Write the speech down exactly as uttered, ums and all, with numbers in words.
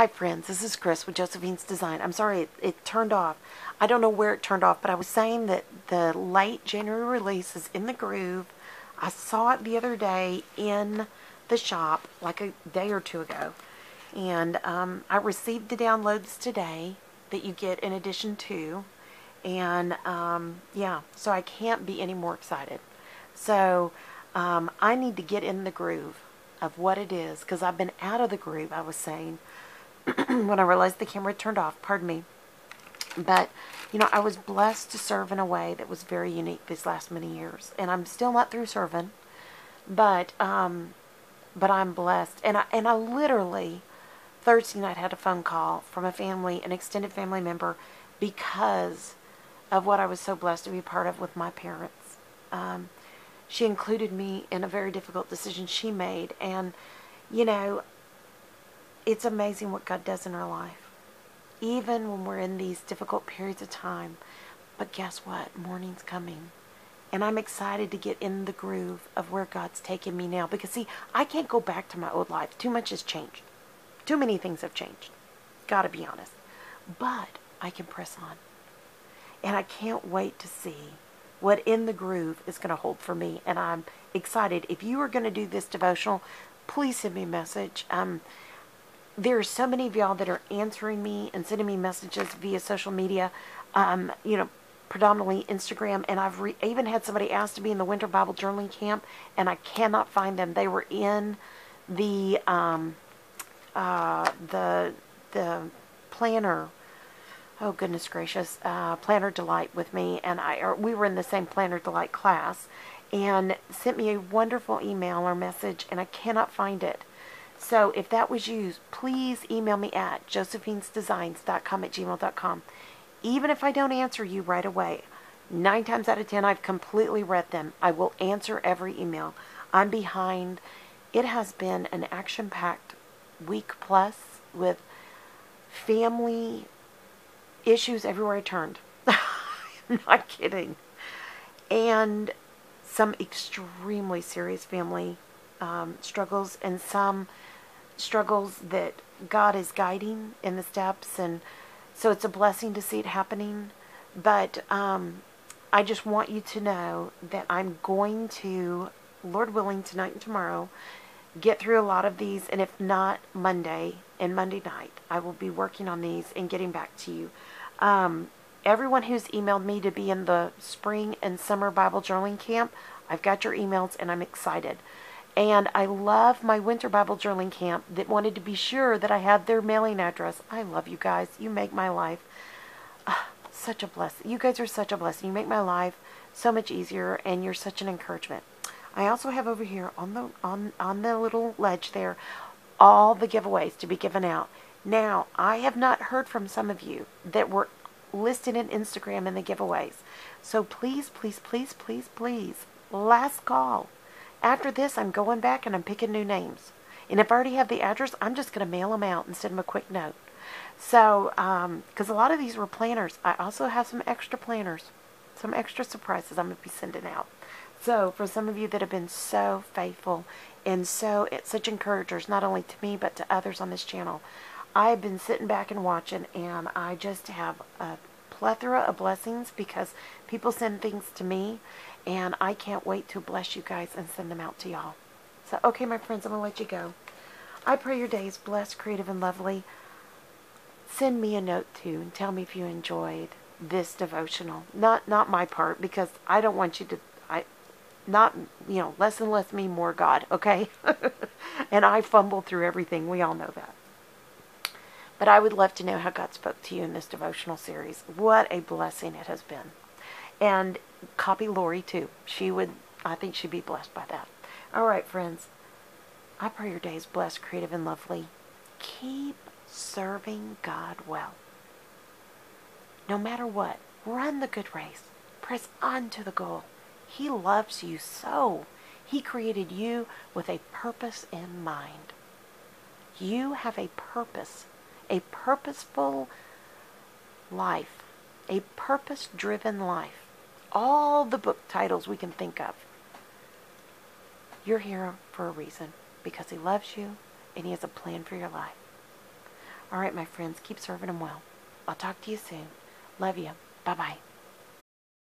Hi friends, this is Chris with Josephine's Design. I'm sorry it, it turned off. I don't know where it turned off, but I was saying that the late January release is in the groove. I saw it the other day in the shop, like a day or two ago. And um, I received the downloads today that you get in addition to. And um, yeah, so I can't be any more excited. So um, I need to get in the groove of what it is, because I've been out of the groove, I was saying. When I realized the camera turned off, pardon me. But, you know, I was blessed to serve in a way that was very unique these last many years. And I'm still not through serving, but um, but I'm blessed. And I, and I literally, Thursday night, had a phone call from a family, an extended family member, because of what I was so blessed to be part of with my parents. Um, she included me in a very difficult decision she made. And, you know, it's amazing what God does in our life, even when we're in these difficult periods of time. But guess what? Morning's coming, and I'm excited to get in the groove of where God's taking me now, because see, I can't go back to my old life. Too much has changed. Too many things have changed, gotta be honest. But I can press on, and I can't wait to see what in the groove is gonna hold for me, and I'm excited. If you are gonna do this devotional, please send me a message. Um. There are so many of y'all that are answering me and sending me messages via social media, um, you know, predominantly Instagram. And I've re even had somebody ask to be in the Winter Bible Journaling Camp, and I cannot find them. They were in the um, uh, the the planner. Oh goodness gracious, uh, Planner Delight with me, and I. Or we were in the same Planner Delight class, and sent me a wonderful email or message, and I cannot find it. So if that was you, please email me at josephinesdesigns dot com at gmail dot com. Even if I don't answer you right away, nine times out of ten, I've completely read them. I will answer every email. I'm behind. It has been an action-packed week plus with family issues everywhere I turned. I'm not kidding. And some extremely serious family um, struggles, and some struggles that God is guiding in the steps, and so it's a blessing to see it happening. But um, I just want you to know that I'm going to, Lord willing, tonight and tomorrow, get through a lot of these, and if not, Monday and Monday night, I will be working on these and getting back to you. Um, everyone who's emailed me to be in the Spring and Summer Bible Journaling Camp, I've got your emails, and I'm excited. And I love my Winter Bible Journaling Camp that wanted to be sure that I had their mailing address. I love you guys. You make my life uh, such a blessing. You guys are such a blessing. You make my life so much easier, and you're such an encouragement. I also have over here on the, on, on the little ledge there all the giveaways to be given out. Now, I have not heard from some of you that were listed in Instagram in the giveaways. So please, please, please, please, please, last call. After this, I'm going back and I'm picking new names. And if I already have the address, I'm just going to mail them out and send them a quick note. So, um, because a lot of these were planners. I also have some extra planners, some extra surprises I'm going to be sending out. So, for some of you that have been so faithful and so such encouragers, not only to me, but to others on this channel, I've been sitting back and watching, and I just have a plethora of blessings because people send things to me. And I can't wait to bless you guys and send them out to y'all. So, okay, my friends, I'm going to let you go. I pray your day is blessed, creative, and lovely. Send me a note, too, and tell me if you enjoyed this devotional. Not not my part, because I don't want you to, I, not, you know, less and less me, more God, okay? And I fumble through everything. We all know that. But I would love to know how God spoke to you in this devotional series. What a blessing it has been. And copy Lori, too. She would, I think she'd be blessed by that. All right, friends. I pray your day is blessed, creative, and lovely. Keep serving God well. No matter what, run the good race. Press on to the goal. He loves you so. He created you with a purpose in mind. You have a purpose, a purposeful life, a purpose-driven life. All the book titles we can think of. You're here for a reason, because He loves you and He has a plan for your life. All right, my friends, keep serving them well. I'll talk to you soon. Love you. Bye-bye.